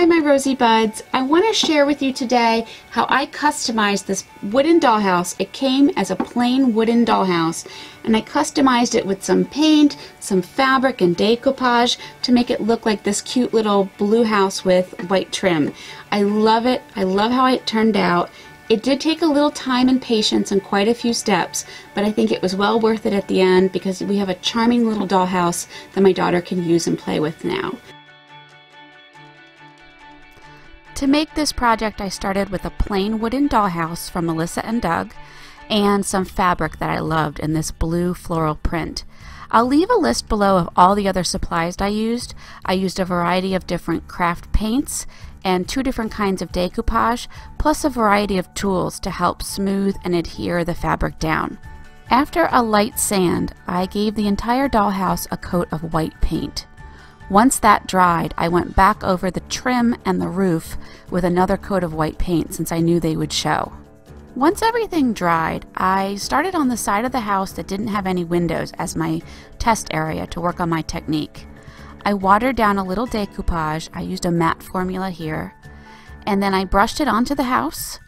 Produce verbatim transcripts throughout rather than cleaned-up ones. Hi, my rosy buds. I want to share with you today how I customized this wooden dollhouse. It came as a plain wooden dollhouse, and I customized it with some paint, some fabric, and decoupage to make it look like this cute little blue house with white trim. I love it. I love how it turned out. It did take a little time and patience and quite a few steps, but I think it was well worth it at the end because we have a charming little dollhouse that my daughter can use and play with now. To make this project, I started with a plain wooden dollhouse from Melissa and Doug and some fabric that I loved in this blue floral print. I'll leave a list below of all the other supplies I used. I used a variety of different craft paints and two different kinds of decoupage, plus a variety of tools to help smooth and adhere the fabric down. After a light sand, I gave the entire dollhouse a coat of white paint. Once that dried, I went back over the trim and the roof with another coat of white paint since I knew they would show. Once everything dried, I started on the side of the house that didn't have any windows as my test area to work on my technique. I watered down a little decoupage. I used a matte formula here, and then I brushed it onto the house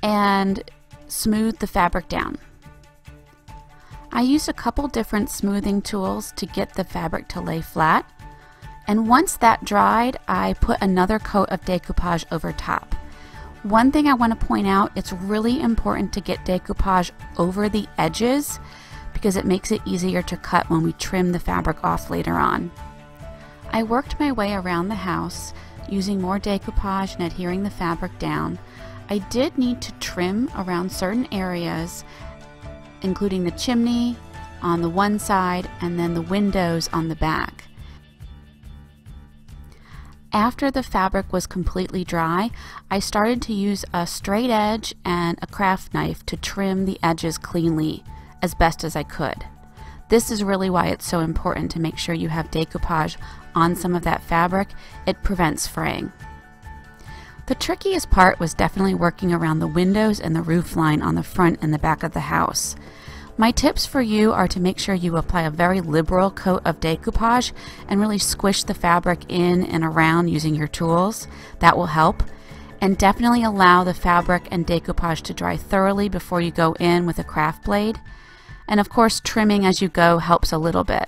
and smoothed the fabric down. I used a couple different smoothing tools to get the fabric to lay flat. And once that dried, I put another coat of decoupage over top. One thing I want to point out, it's really important to get decoupage over the edges because it makes it easier to cut when we trim the fabric off later on. I worked my way around the house using more decoupage and adhering the fabric down. I did need to trim around certain areas, including the chimney on the one side and then the windows on the back. After the fabric was completely dry, I started to use a straight edge and a craft knife to trim the edges cleanly as best as I could. This is really why it's so important to make sure you have decoupage on some of that fabric. It prevents fraying. The trickiest part was definitely working around the windows and the roof line on the front and the back of the house. My tips for you are to make sure you apply a very liberal coat of decoupage and really squish the fabric in and around using your tools. That will help. And definitely allow the fabric and decoupage to dry thoroughly before you go in with a craft blade. And of course, trimming as you go helps a little bit.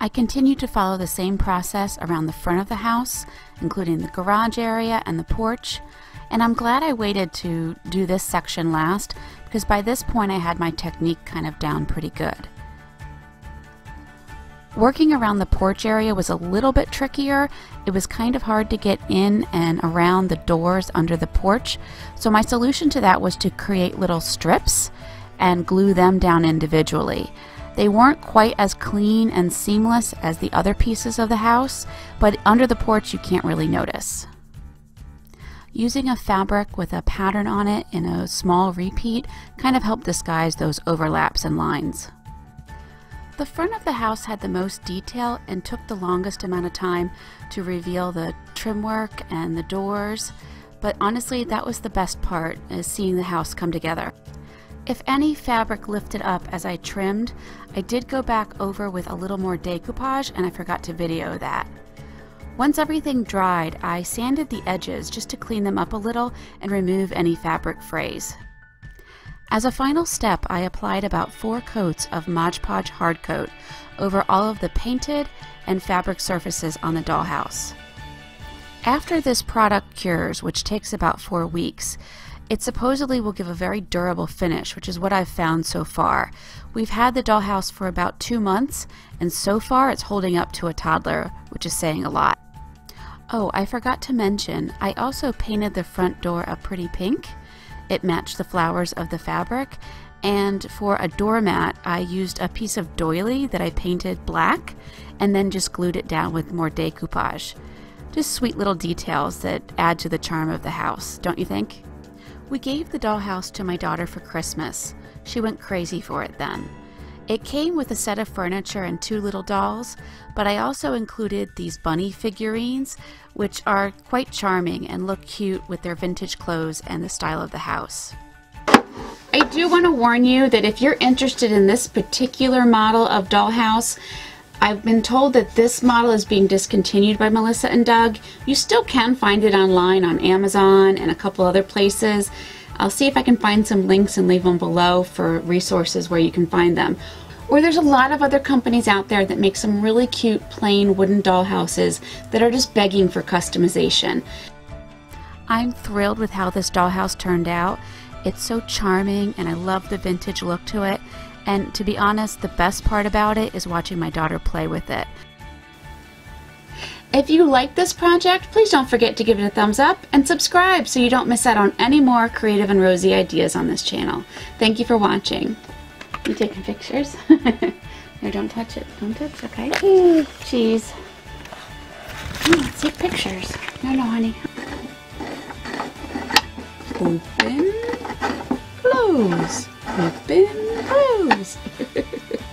I continued to follow the same process around the front of the house, including the garage area and the porch. And I'm glad I waited to do this section last because by this point I had my technique kind of down pretty good. Working around the porch area was a little bit trickier. It was kind of hard to get in and around the doors under the porch. So my solution to that was to create little strips and glue them down individually. They weren't quite as clean and seamless as the other pieces of the house, but under the porch you can't really notice. Using a fabric with a pattern on it in a small repeat kind of helped disguise those overlaps and lines. The front of the house had the most detail and took the longest amount of time to reveal the trim work and the doors, but honestly that was the best part, is seeing the house come together. If any fabric lifted up as I trimmed, I did go back over with a little more decoupage and I forgot to video that. Once everything dried, I sanded the edges just to clean them up a little and remove any fabric frays. As a final step, I applied about four coats of Mod Podge Hard Coat over all of the painted and fabric surfaces on the dollhouse. After this product cures, which takes about four weeks, it supposedly will give a very durable finish, which is what I've found so far. We've had the dollhouse for about two months, and so far it's holding up to a toddler, which is saying a lot. Oh, I forgot to mention, I also painted the front door a pretty pink. It matched the flowers of the fabric, and for a doormat, I used a piece of doily that I painted black and then just glued it down with more decoupage. Just sweet little details that add to the charm of the house, don't you think? We gave the dollhouse to my daughter for Christmas. She went crazy for it then. It came with a set of furniture and two little dolls, but I also included these bunny figurines, which are quite charming and look cute with their vintage clothes and the style of the house. I do want to warn you that if you're interested in this particular model of dollhouse, I've been told that this model is being discontinued by Melissa and Doug. You still can find it online on Amazon and a couple other places. I'll see if I can find some links and leave them below for resources where you can find them. Or there's a lot of other companies out there that make some really cute plain wooden dollhouses that are just begging for customization. I'm thrilled with how this dollhouse turned out. It's so charming and I love the vintage look to it. And to be honest, the best part about it is watching my daughter play with it. If you like this project, please don't forget to give it a thumbs up and subscribe so you don't miss out on any more creative and rosy ideas on this channel. Thank you for watching. You taking pictures? No, don't touch it. Don't touch it, okay? Mm. Cheese. Mm, let's take pictures. No, no, honey. Open, close. Open, close.